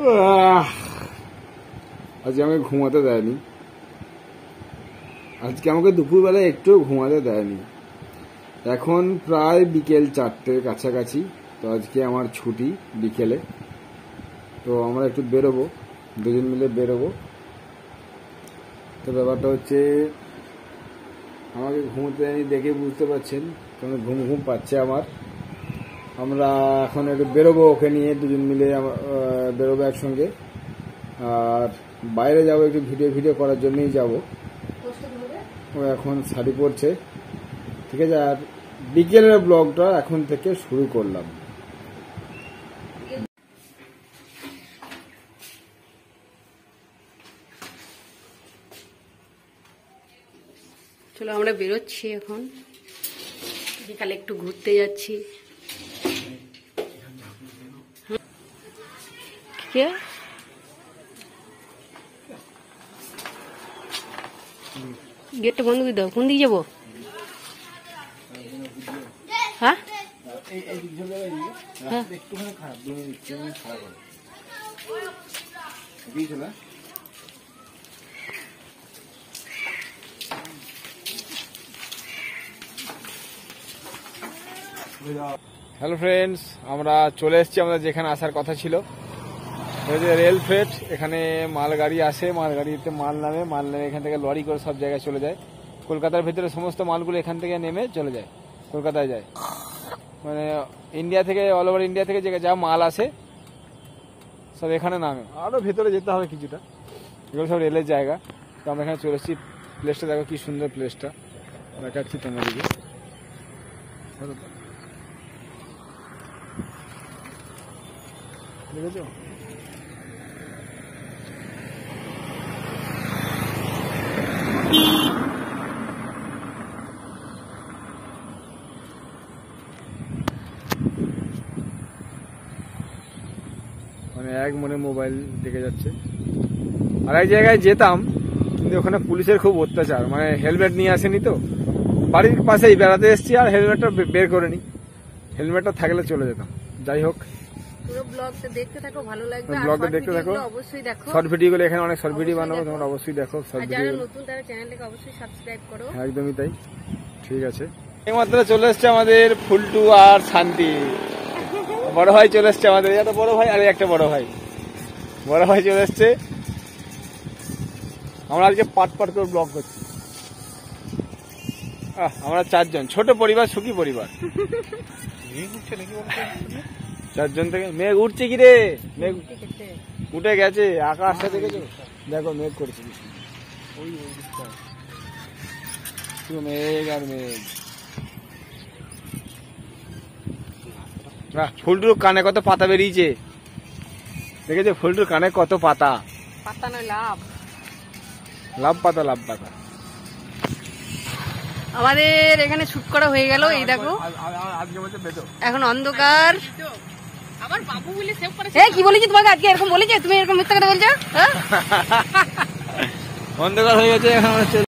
आज के घुमाते देयनि आज के दोपुर बेला एकटू घुमाते देयनि एखन प्राय बिकेल 4टेर काछाकाछि। तो आज के आमार छुटी बिकेले तो आमरा एकटू बेरोबो दुजन मिले बेरोबो। तो ब्यापारटा होच्छे आमाके घुमाते देयनि देखे बुझते पारछेन कारण घुम घुम पाচ্ছে आमार। আমরা এখন একটু বেরোবো, ওকে নিয়ে দুজন মিলে বেরোবো একসঙ্গে আর বাইরে যাবো একটু ভিডিও ভিডিও করার জন্যই যাবো। ও এখন শাড়ি পরছে, ঠিক আছে। আর বিকেলের ব্লগটা এখন থেকে শুরু করলাম। চলো আমরা বেরোচ্ছি এখন, বিকালে একটু ঘুরতে যাচ্ছি। गेट बंद कर दो, कौन दी जाबो? हां हेलो फ्रेंड्स, আমরা চলে এসেছি। আমরা যেখানে আসার কথা ছিল रेल फ्रेट, एखे मालगाड़ी आसे, मालगाड़ी माल नामे एखान लरि कर सब जगह चले जाए। कलकातार भेतरे समस्त मालगुलो एखान नेमे चले जाए कलकाता जाए, माने इंडिया थेके ऑल ओवर इंडिया थेके जा माल आसे सब एखाने नामे। आरो भेतरे जेते होबे किछुटा, एगुलो सब रेलेर जायगा। तो आमरा एखाने चले एसेछि। प्लेसटा देखो कि सुंदर, प्लेसटा देखाच्छि तुम्हादेरके। एक मन मोबाइल देखे जा जगह जेतम क्योंकि पुलिस खूब अत्याचार, मैं हेलमेट नहीं आसेनी तो बाड़ी पास ही बेड़ाते हेलमेट बेर कर हेलमेट थे चले जो jack shirt video shirt video बनाबो तुम्हारा अवश्य देखो एकदम ही तई ठीक है। मात्र चले फुलटू और शांति बड़ भाई चले बड़ भाई और एक बड़ भाई चले आज के पाट पाट कर ब्लग कर चार जन छोट परिवार सुखी परिवार चार जन थे मेघ उठे कि रे मेघ उठे गेछे आकाशटा देखेछो देखो मेघ करछे कि मेघ और मेघ फुलटुर कान कत पता बेरिये देखे फुलटुर कान कत पता पता ना लाभ लाभ पता लाभ पता আমাদের এখানে শুট করা হয়ে গেল। এই দেখো এখন অন্ধকার আবার বাবু বলে সেভ করেছে। এ কি বলেছি তোমাকে আজকে এরকম বলেছে তুমি এরকম মিথ্যা কথা বলছো? হ্যাঁ অন্ধকার হয়ে গেছে এখন।